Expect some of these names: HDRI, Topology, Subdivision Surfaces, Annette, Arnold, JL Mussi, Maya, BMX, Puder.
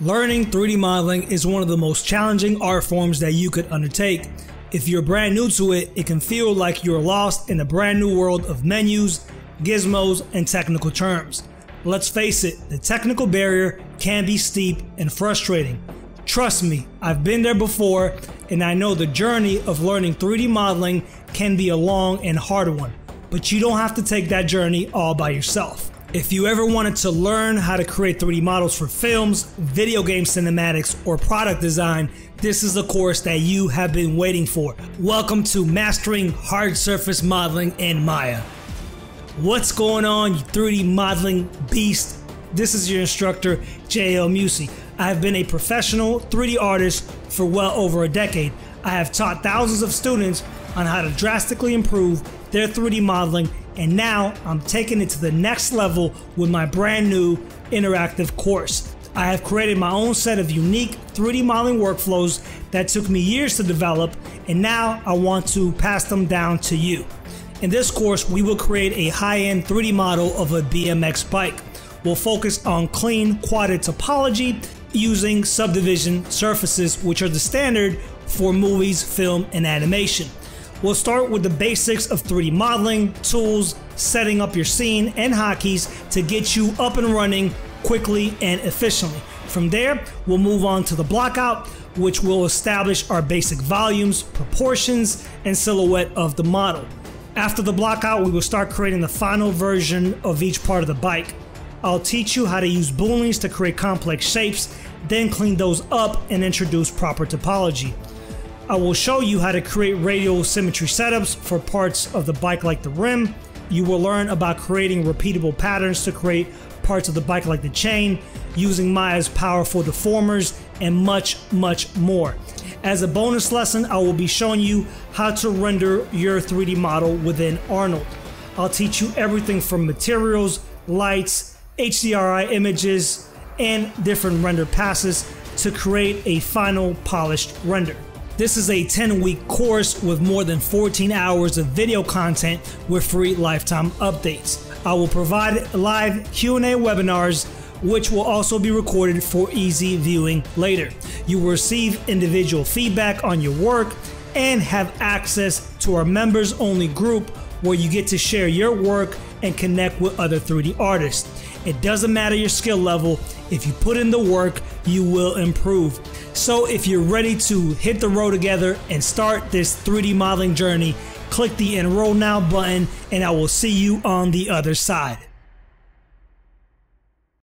Learning 3D modeling is one of the most challenging art forms that you could undertake. If you're brand new to it, it can feel like you're lost in a brand new world of menus, gizmos, and technical terms. Let's face it, the technical barrier can be steep and frustrating. Trust me, I've been there before, and I know the journey of learning 3D modeling can be a long and hard one, but you don't have to take that journey all by yourself. If you ever wanted to learn how to create 3D models for films, video game cinematics, or product design, this is the course that you have been waiting for. Welcome to Mastering Hard Surface Modeling in Maya. What's going on, you 3D modeling beast? This is your instructor, JL Mussi. I have been a professional 3D artist for well over a decade. I have taught thousands of students on how to drastically improve their 3D modeling, and now I'm taking it to the next level with my brand new interactive course. I have created my own set of unique 3D modeling workflows that took me years to develop, and now I want to pass them down to you. In this course, we will create a high-end 3D model of a BMX bike. We'll focus on clean quadded topology using subdivision surfaces, which are the standard for movies, film, and animation. We'll start with the basics of 3D modeling, tools, setting up your scene, and hotkeys to get you up and running quickly and efficiently. From there, we'll move on to the blockout, which will establish our basic volumes, proportions, and silhouette of the model. After the blockout, we will start creating the final version of each part of the bike. I'll teach you how to use booleans to create complex shapes, then clean those up and introduce proper topology. I will show you how to create radial symmetry setups for parts of the bike like the rim. You will learn about creating repeatable patterns to create parts of the bike like the chain, using Maya's powerful deformers, and much, much more. As a bonus lesson, I will be showing you how to render your 3D model within Arnold. I'll teach you everything from materials, lights, HDRI images, and different render passes to create a final polished render. This is a 10-week course with more than 14 hours of video content with free lifetime updates. I will provide live Q&A webinars, which will also be recorded for easy viewing later. You will receive individual feedback on your work and have access to our members-only group where you get to share your work and connect with other 3D artists. It doesn't matter your skill level, if you put in the work, you will improve. So if you're ready to hit the road together and start this 3D modeling journey, click the Enroll Now button, and I will see you on the other side.